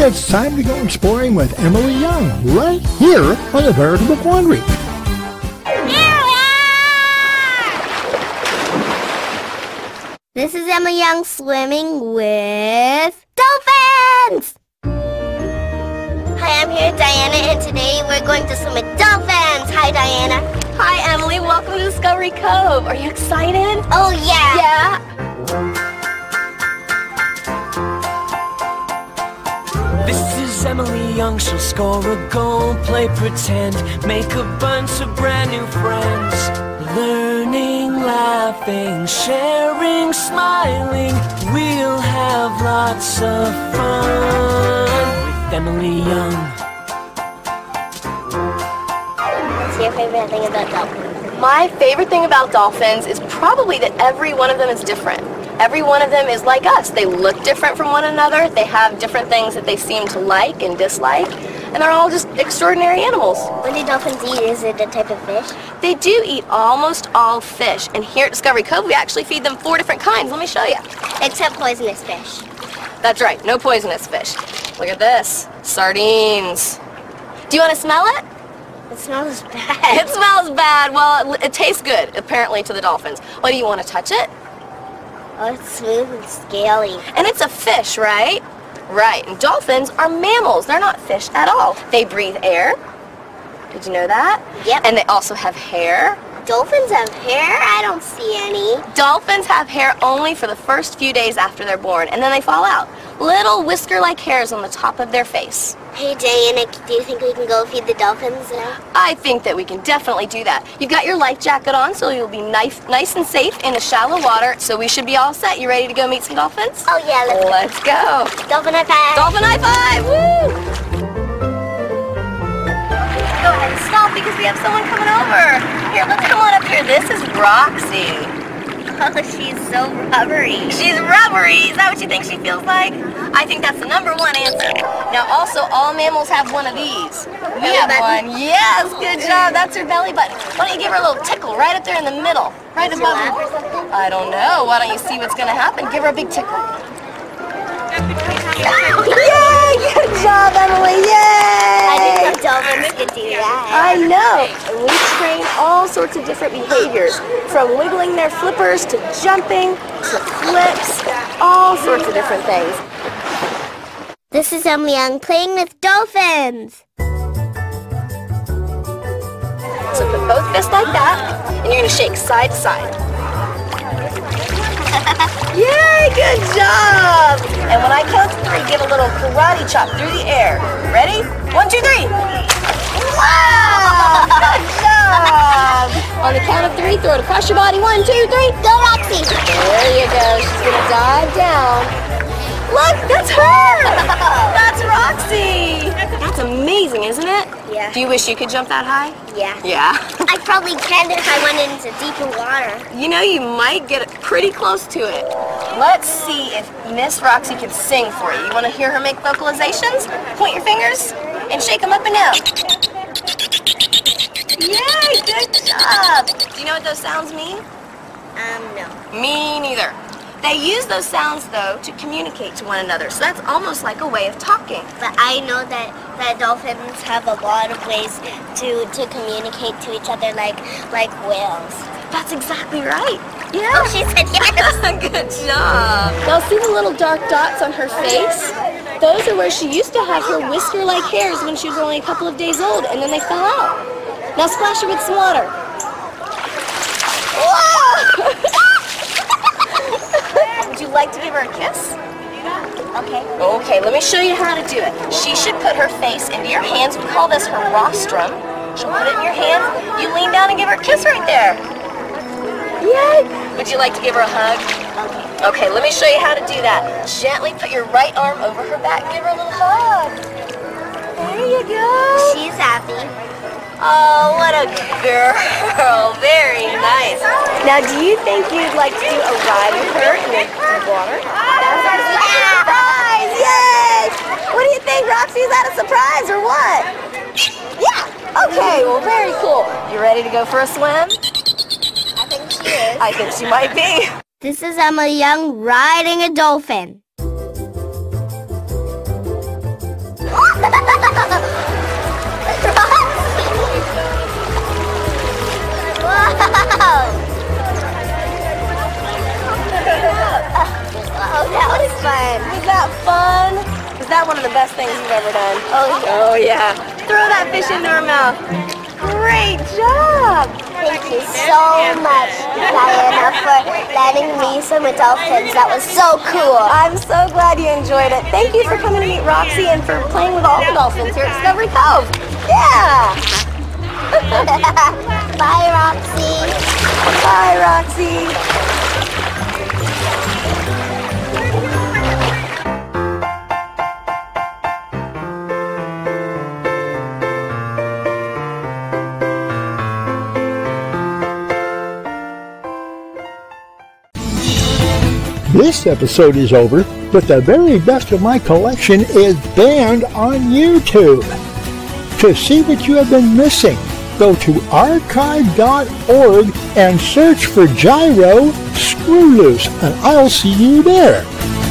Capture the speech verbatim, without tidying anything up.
It's time to go exploring with Emily Yeung, right here on the Veritable Quandary. Here we are! This is Emily Yeung swimming with dolphins! Hi, I'm here with Diana, and today we're going to swim with dolphins! Hi, Diana! Hi, Emily! Welcome to Discovery Cove! Are you excited? Oh, yeah! Yeah! This is Emily Yeung, she'll score a goal, play pretend, make a bunch of brand new friends. Learning, laughing, sharing, smiling, we'll have lots of fun with Emily Yeung. What's your favorite thing about dolphins? My favorite thing about dolphins is probably that every one of them is different. Every one of them is like us. They look different from one another. They have different things that they seem to like and dislike. And they're all just extraordinary animals. What do dolphins eat? Is it a type of fish? They do eat almost all fish. And here at Discovery Cove, we actually feed them four different kinds. Let me show you. Except poisonous fish. That's right. No poisonous fish. Look at this. Sardines. Do you want to smell it? It smells bad. It smells bad. Well, it, it tastes good, apparently, to the dolphins. Well, do you want to touch it? Oh, it's smooth and scaly. And it's a fish, right? Right. And dolphins are mammals. They're not fish at all. They breathe air. Did you know that? Yep. And they also have hair. Dolphins have hair? I don't see any. Dolphins have hair only for the first few days after they're born, and then they fall out. Little whisker-like hairs on the top of their face. Hey, Diana, do you think we can go feed the dolphins now? I think that we can definitely do that. You've got your life jacket on, so you'll be nice, nice and safe in the shallow water, so we should be all set. You ready to go meet some dolphins? Oh, yeah. Let's, let's go. go. Dolphin high five. Dolphin high five. Woo! Go ahead and stop because we have someone coming over. Here, let's come on up here. This is Roxy. Oh, she's so rubbery. She's rubbery? Is that what you think she feels like? I think that's the number one answer. Now, also, all mammals have one of these. We have one. Yes, good job. That's her belly button. Why don't you give her a little tickle right up there in the middle, right above her. I don't know. Why don't you see what's going to happen? Give her a big tickle. Yay! Good job, Emily. Yay! I didn't know dolphins could do that. I know. And we train all sorts of different behaviors, from wiggling their flippers to jumping to flips, all sorts of different things. This is Emily Yeung playing with dolphins. So put both fists like that, and you're going to shake side to side. Yay, good job! And when I count to three, give a little karate chop through the air. Ready? One, two, three! Wow! Good job! On the count of three, throw it across your body. One, two, three, go Roxy! There you go, she's gonna dive down. Look, that's her! That's Roxy! That's amazing, isn't it? Yeah. Do you wish you could jump that high? Yeah. Yeah? I probably can if I went into deeper water. You know, you might get pretty close to it. Let's see if Miss Roxy can sing for you. You want to hear her make vocalizations? Point your fingers and shake them up and down. Yay, good job! Do you know what those sounds mean? Um, no. Me neither. They use those sounds, though, to communicate to one another, so that's almost like a way of talking. But I know that, that dolphins have a lot of ways to, to communicate to each other, like like whales. That's exactly right. Yeah. Oh, she said yes. Good job. Now, see the little dark dots on her face? Those are where she used to have her whisker-like hairs when she was only a couple of days old, and then they fell out. Now splash her with some water. Whoa! Would you like to give her a kiss? Okay. Okay, let me show you how to do it. She should put her face into your hands. We call this her rostrum. She'll put it in your hands. You lean down and give her a kiss right there. Yay! Would you like to give her a hug? Okay. Okay, let me show you how to do that. Gently put your right arm over her back and give her a little hug. There you go. She's happy. Oh, what a girl. Very nice. Now, do you think you'd like to do a ride with her in the deep water? That was a surprise! Yay! What do you think, Roxy? Is that a surprise or what? Yeah! Okay, well, very cool. You ready to go for a swim? I think she is. I think she might be. This is Emily Yeung riding a dolphin. that fun? Was that one of the best things you've ever done? Oh, oh yeah. Throw that fish into her mouth. Great job. Thank you so much, Diana, for letting me swim with dolphins. That was so cool. I'm so glad you enjoyed it. Thank you for coming to meet Roxy and for playing with all the dolphins here at Discovery Cove. Yeah. Bye, Roxy. Bye, Roxy. This episode is over, but the very best of my collection is banned on YouTube. To see what you have been missing, go to archive dot org and search for Gyro Screwloose, and I'll see you there.